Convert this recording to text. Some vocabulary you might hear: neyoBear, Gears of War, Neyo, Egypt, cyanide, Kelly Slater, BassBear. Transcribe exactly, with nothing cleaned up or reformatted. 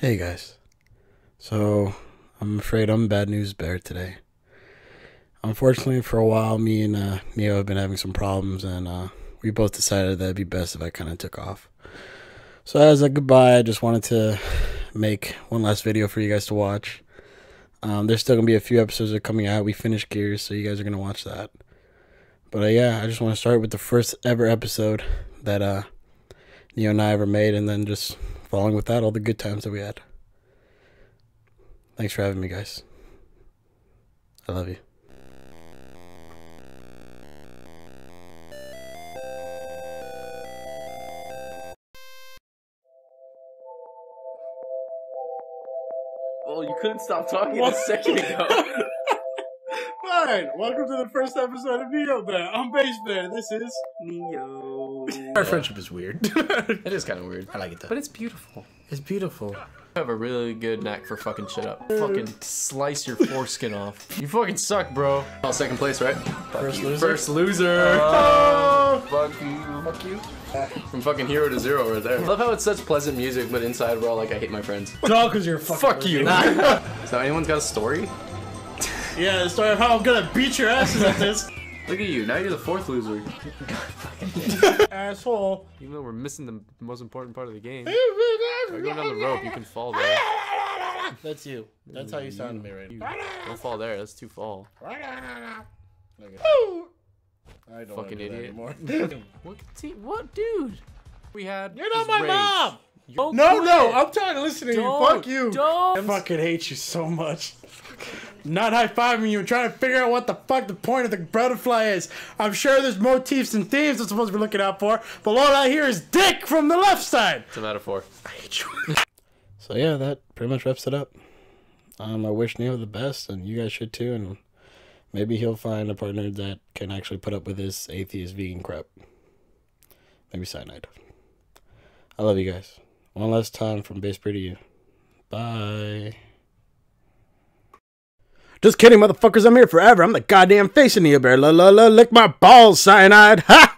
Hey guys, so I'm afraid I'm bad news bear today. Unfortunately, for a while, me and uh, Neo have been having some problems, and uh, we both decided that it'd be best if I kind of took off. So as a goodbye, I just wanted to make one last video for you guys to watch. Um, there's still going to be a few episodes that are coming out. We finished Gears, so you guys are going to watch that. But uh, yeah, I just want to start with the first ever episode that uh, Neo and I ever made, and then just following with that, all the good times that we had. Thanks for having me, guys. I love you. Well, you couldn't stop talking what? a second ago. Fine. Welcome to the first episode of neyoBear. I'm Bass Ban. This is Neo. Our friendship is weird. It is kind of weird. I like it though. But it's beautiful. It's beautiful. I have a really good knack for fucking shit up. Fucking slice your foreskin off. You fucking suck, bro. All second place, right? Fuck First you. loser. First loser. Oh, fuck you. Fuck you. From fucking hero to zero right there. I love how it's such pleasant music, but inside we're all like, I hate my friends. It's all because you're fucking Fuck you. So anyone's got a story? Yeah, the story of how I'm gonna beat your asses at this. Look at you, now you're the fourth loser. God fucking asshole. Even though we're missing the most important part of the game. Right, go down the rope, you can fall there. That's you. That's how you sound to me right now. Don't fall there, that's too fall. I don't fucking idiot. Anymore. what, what dude? We had You're not my rage. mom! You're no, no, I'm tired of listening to you. Fuck you. Don't. I fucking hate you so much. Not high-fiving you and trying to figure out what the fuck the point of the butterfly is. I'm sure there's motifs and themes I'm supposed to be looking out for, but all I hear is dick from the left side. It's a metaphor. I hate you. So yeah, that pretty much wraps it up. Um, I wish Neo the best, and you guys should too, and maybe he'll find a partner that can actually put up with this atheist vegan crap. Maybe cyanide. I love you guys. One last time from BassBear to you. Bye. Just kidding, motherfuckers. I'm here forever. I'm the goddamn face of neyoBear. La la la, lick my balls, cyanide. Ha!